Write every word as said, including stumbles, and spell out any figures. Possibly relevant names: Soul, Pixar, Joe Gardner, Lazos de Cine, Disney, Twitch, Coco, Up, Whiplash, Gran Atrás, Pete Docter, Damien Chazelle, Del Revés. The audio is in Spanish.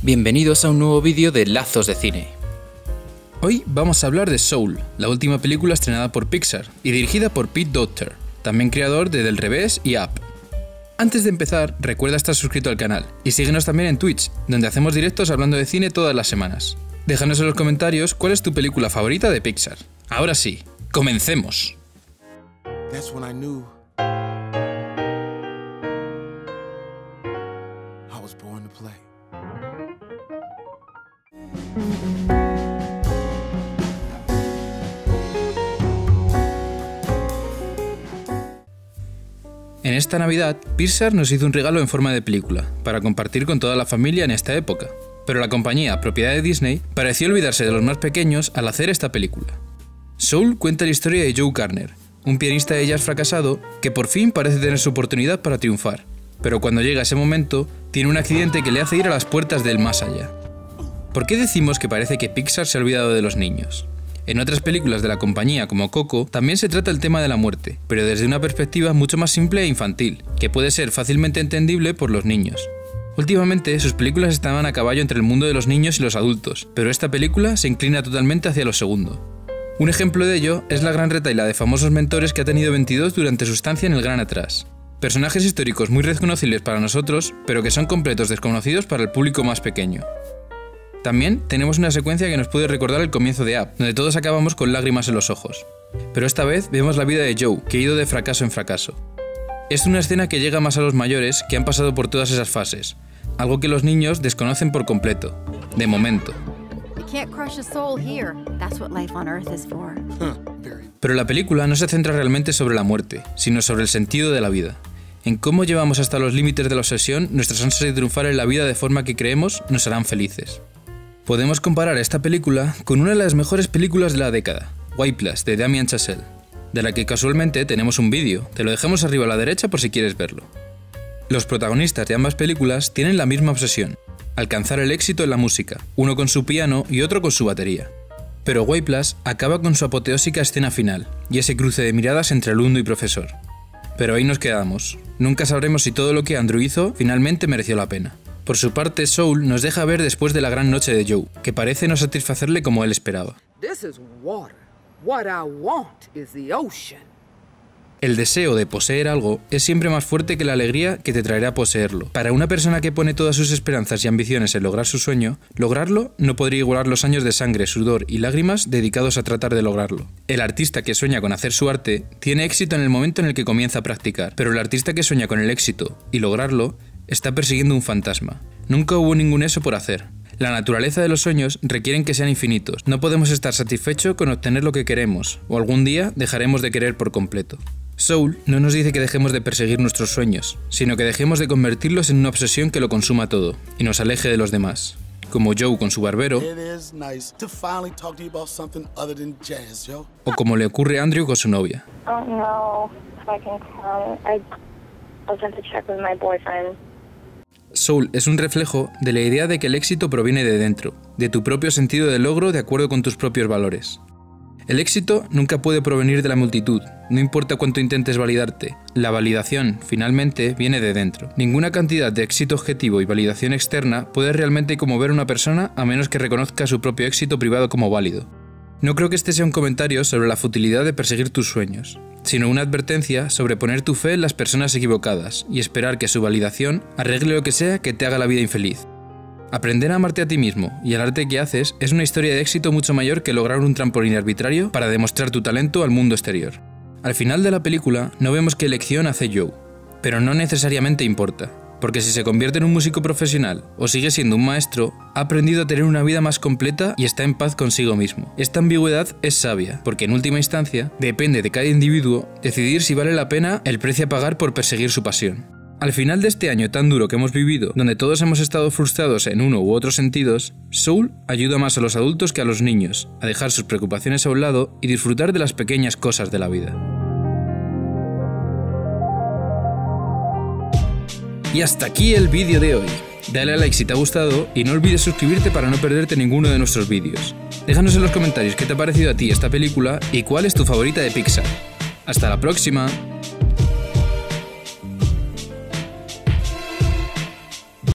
Bienvenidos a un nuevo vídeo de Lazos de Cine. Hoy vamos a hablar de Soul, la última película estrenada por Pixar y dirigida por Pete Docter, también creador de Del Revés y Up. Antes de empezar, recuerda estar suscrito al canal y síguenos también en Twitch, donde hacemos directos hablando de cine todas las semanas. Déjanos en los comentarios cuál es tu película favorita de Pixar. Ahora sí, comencemos. That's when I knew I was born to play. En esta Navidad, Pixar nos hizo un regalo en forma de película, para compartir con toda la familia en esta época, pero la compañía, propiedad de Disney, pareció olvidarse de los más pequeños al hacer esta película. Soul cuenta la historia de Joe Gardner, un pianista de jazz fracasado que por fin parece tener su oportunidad para triunfar, pero cuando llega ese momento, tiene un accidente que le hace ir a las puertas del más allá. ¿Por qué decimos que parece que Pixar se ha olvidado de los niños? En otras películas de la compañía, como Coco, también se trata el tema de la muerte, pero desde una perspectiva mucho más simple e infantil, que puede ser fácilmente entendible por los niños. Últimamente, sus películas estaban a caballo entre el mundo de los niños y los adultos, pero esta película se inclina totalmente hacia lo segundo. Un ejemplo de ello es la gran retaila de famosos mentores que ha tenido veintidós durante su estancia en el Gran Atrás. Personajes históricos muy reconocibles para nosotros, pero que son completos desconocidos para el público más pequeño. También tenemos una secuencia que nos puede recordar el comienzo de Up, donde todos acabamos con lágrimas en los ojos. Pero esta vez vemos la vida de Joe, que ha ido de fracaso en fracaso. Es una escena que llega más a los mayores, que han pasado por todas esas fases, algo que los niños desconocen por completo, de momento. Pero la película no se centra realmente sobre la muerte, sino sobre el sentido de la vida, en cómo llevamos hasta los límites de la obsesión nuestras ansias de triunfar en la vida de forma que creemos nos harán felices. Podemos comparar esta película con una de las mejores películas de la década, Whiplash, de Damien Chazelle, de la que casualmente tenemos un vídeo, te lo dejamos arriba a la derecha por si quieres verlo. Los protagonistas de ambas películas tienen la misma obsesión, alcanzar el éxito en la música, uno con su piano y otro con su batería. Pero Whiplash acaba con su apoteósica escena final y ese cruce de miradas entre alumno y profesor. Pero ahí nos quedamos, nunca sabremos si todo lo que Andrew hizo finalmente mereció la pena. Por su parte, Soul nos deja ver después de la gran noche de Joe, que parece no satisfacerle como él esperaba. El deseo de poseer algo es siempre más fuerte que la alegría que te traerá poseerlo. Para una persona que pone todas sus esperanzas y ambiciones en lograr su sueño, lograrlo no podría igualar los años de sangre, sudor y lágrimas dedicados a tratar de lograrlo. El artista que sueña con hacer su arte tiene éxito en el momento en el que comienza a practicar, pero el artista que sueña con el éxito y lograrlo está persiguiendo un fantasma. Nunca hubo ningún eso por hacer. La naturaleza de los sueños requieren que sean infinitos. No podemos estar satisfechos con obtener lo que queremos, o algún día dejaremos de querer por completo. Soul no nos dice que dejemos de perseguir nuestros sueños, sino que dejemos de convertirlos en una obsesión que lo consuma todo, y nos aleje de los demás. Como Joe con su barbero, o como le ocurre a Andrew con su novia. Soul es un reflejo de la idea de que el éxito proviene de dentro, de tu propio sentido de logro de acuerdo con tus propios valores. El éxito nunca puede provenir de la multitud, no importa cuánto intentes validarte. La validación, finalmente, viene de dentro. Ninguna cantidad de éxito objetivo y validación externa puede realmente conmover a una persona a menos que reconozca su propio éxito privado como válido. No creo que este sea un comentario sobre la futilidad de perseguir tus sueños, sino una advertencia sobre poner tu fe en las personas equivocadas y esperar que su validación arregle lo que sea que te haga la vida infeliz. Aprender a amarte a ti mismo y el arte que haces es una historia de éxito mucho mayor que lograr un trampolín arbitrario para demostrar tu talento al mundo exterior. Al final de la película no vemos qué elección hace Joe, pero no necesariamente importa, porque si se convierte en un músico profesional o sigue siendo un maestro, ha aprendido a tener una vida más completa y está en paz consigo mismo. Esta ambigüedad es sabia, porque en última instancia depende de cada individuo decidir si vale la pena el precio a pagar por perseguir su pasión. Al final de este año tan duro que hemos vivido, donde todos hemos estado frustrados en uno u otros sentidos, Soul ayuda más a los adultos que a los niños, a dejar sus preocupaciones a un lado y disfrutar de las pequeñas cosas de la vida. Y hasta aquí el vídeo de hoy. Dale a like si te ha gustado y no olvides suscribirte para no perderte ninguno de nuestros vídeos. Déjanos en los comentarios qué te ha parecido a ti esta película y cuál es tu favorita de Pixar. ¡Hasta la próxima!